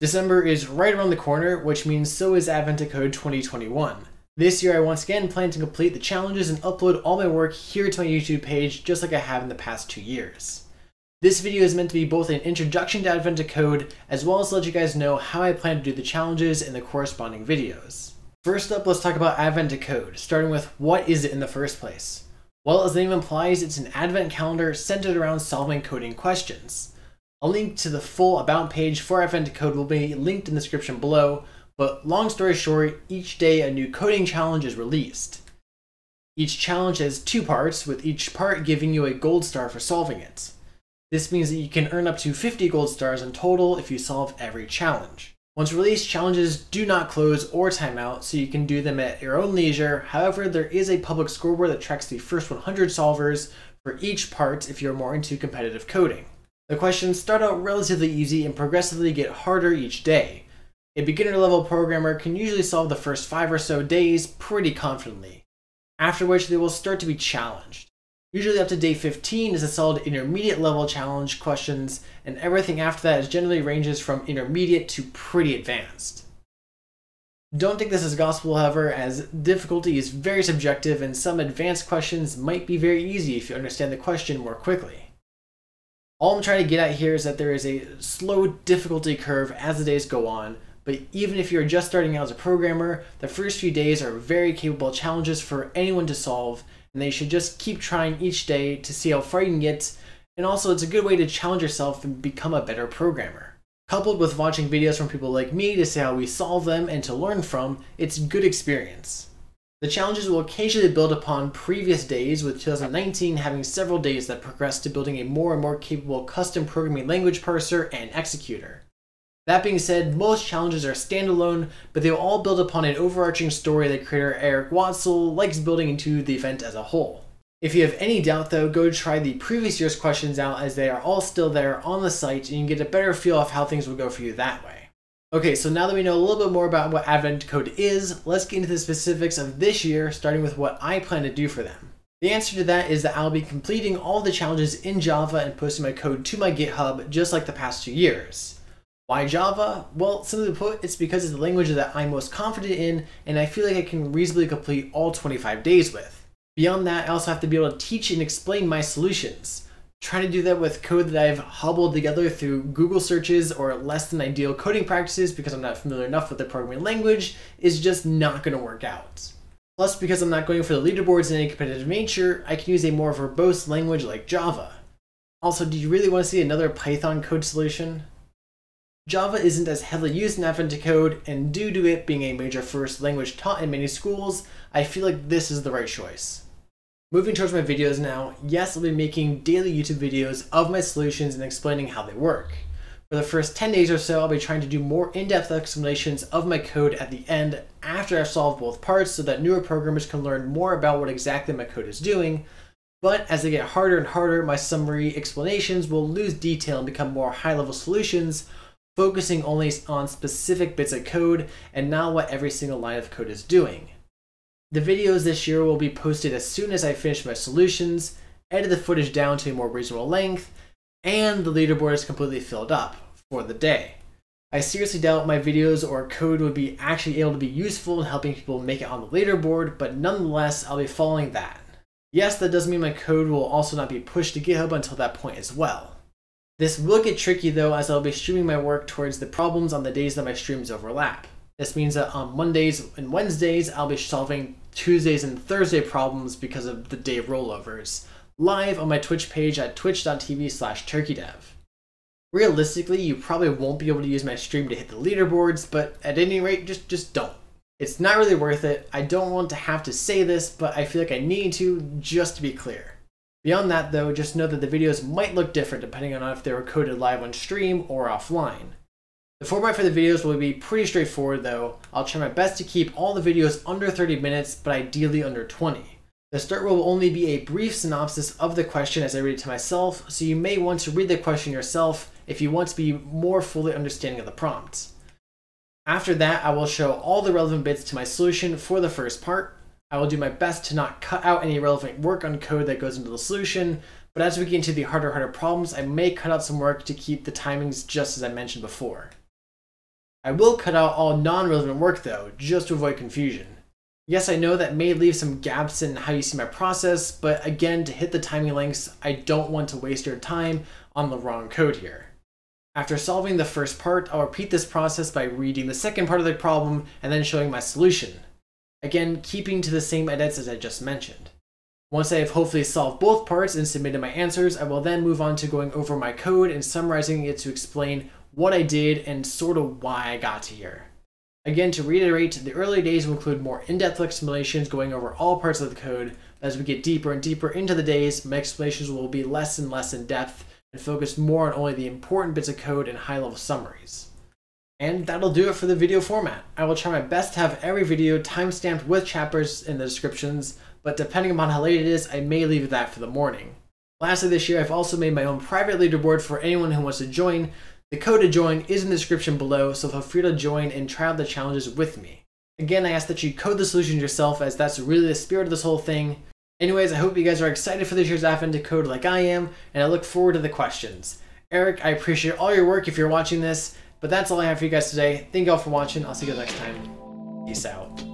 December is right around the corner, which means so is Advent of Code 2021. This year I once again plan to complete the challenges and upload all my work here to my YouTube page just like I have in the past 2 years. This video is meant to be both an introduction to Advent of Code as well as to let you guys know how I plan to do the challenges and the corresponding videos. First up, let's talk about Advent of Code, starting with what is it in the first place? Well, as the name implies, it's an advent calendar centered around solving coding questions. A link to the full About page for Advent of Code will be linked in the description below, but long story short, each day a new coding challenge is released. Each challenge has 2 parts, with each part giving you a gold star for solving it. This means that you can earn up to 50 gold stars in total if you solve every challenge. Once released, challenges do not close or time out, so you can do them at your own leisure. However, there is a public scoreboard that tracks the first 100 solvers for each part if you're more into competitive coding. The questions start out relatively easy and progressively get harder each day. A beginner-level programmer can usually solve the first 5 or so days pretty confidently, after which they will start to be challenged. Usually up to day 15 is a solid intermediate-level challenge questions, and everything after that generally ranges from intermediate to pretty advanced. Don't take this as gospel, however, as difficulty is very subjective and some advanced questions might be very easy if you understand the question more quickly. All I'm trying to get at here is that there is a slow difficulty curve as the days go on, but even if you're just starting out as a programmer, the first few days are very capable challenges for anyone to solve, and they should just keep trying each day to see how far you can get, and also it's a good way to challenge yourself and become a better programmer. Coupled with watching videos from people like me to see how we solve them and to learn from, it's a good experience. The challenges will occasionally build upon previous days, with 2019 having several days that progressed to building a more and more capable custom programming language parser and executor. That being said, most challenges are standalone, but they will all build upon an overarching story that creator Eric Wastl likes building into the event as a whole. If you have any doubt though, go try the previous year's questions out, as they are all still there on the site and you can get a better feel of how things will go for you that way. Okay, so now that we know a little bit more about what Advent of Code is, let's get into the specifics of this year, starting with what I plan to do for them. The answer to that is that I'll be completing all the challenges in Java and posting my code to my GitHub, just like the past 2 years. Why Java? Well, simply put, it's because it's the language that I'm most confident in, and I feel like I can reasonably complete all 25 days with. Beyond that, I also have to be able to teach and explain my solutions. Trying to do that with code that I've hobbled together through Google searches or less than ideal coding practices because I'm not familiar enough with the programming language is just not going to work out. Plus, because I'm not going for the leaderboards in any competitive nature, I can use a more verbose language like Java. Also, do you really want to see another Python code solution? Java isn't as heavily used in Advent of Code, and due to it being a major first language taught in many schools, I feel like this is the right choice. Moving towards my videos now, yes, I'll be making daily YouTube videos of my solutions and explaining how they work. For the first 10 days or so, I'll be trying to do more in-depth explanations of my code at the end after I've solved both parts so that newer programmers can learn more about what exactly my code is doing, but as they get harder and harder, my summary explanations will lose detail and become more high-level solutions, focusing only on specific bits of code and not what every single line of code is doing. The videos this year will be posted as soon as I finish my solutions, edit the footage down to a more reasonable length, and the leaderboard is completely filled up for the day. I seriously doubt my videos or code would be actually able to be useful in helping people make it on the leaderboard, but nonetheless, I'll be following that. Yes, that does mean my code will also not be pushed to GitHub until that point as well. This will get tricky though, as I'll be streaming my work towards the problems on the days that my streams overlap. This means that on Mondays and Wednesdays, I'll be solving Tuesdays and Thursday problems because of the day rollovers, live on my Twitch page at twitch.tv/turkeydev. Realistically, you probably won't be able to use my stream to hit the leaderboards, but at any rate, just don't. It's not really worth it. I don't want to have to say this, but I feel like I need to, just to be clear. Beyond that though, just know that the videos might look different depending on if they were coded live on stream or offline. The format for the videos will be pretty straightforward though. I'll try my best to keep all the videos under 30 minutes, but ideally under 20. The start will only be a brief synopsis of the question as I read it to myself, so you may want to read the question yourself if you want to be more fully understanding of the prompt. After that, I will show all the relevant bits to my solution for the first part. I will do my best to not cut out any relevant work on code that goes into the solution, but as we get into the harder problems, I may cut out some work to keep the timings just as I mentioned before. I will cut out all non-relevant work though, just to avoid confusion. Yes, I know that may leave some gaps in how you see my process, but again, to hit the timing links, I don't want to waste your time on the wrong code here. After solving the first part, I'll repeat this process by reading the second part of the problem and then showing my solution. Again, keeping to the same edits as I just mentioned. Once I have hopefully solved both parts and submitted my answers, I will then move on to going over my code and summarizing it to explain what I did and sort of why I got to here. Again, to reiterate, the early days will include more in-depth explanations going over all parts of the code. As we get deeper and deeper into the days, my explanations will be less and less in depth and focus more on only the important bits of code and high-level summaries. And that'll do it for the video format. I will try my best to have every video timestamped with chapters in the descriptions, but depending upon how late it is, I may leave that for the morning. Lastly, this year I've also made my own private leaderboard for anyone who wants to join. The code to join is in the description below, so feel free to join and try out the challenges with me. Again, I ask that you code the solution yourself, as that's really the spirit of this whole thing. Anyways, I hope you guys are excited for this year's Advent of Code like I am, and I look forward to the questions. Eric, I appreciate all your work if you're watching this, but that's all I have for you guys today. Thank you all for watching. I'll see you guys next time. Peace out.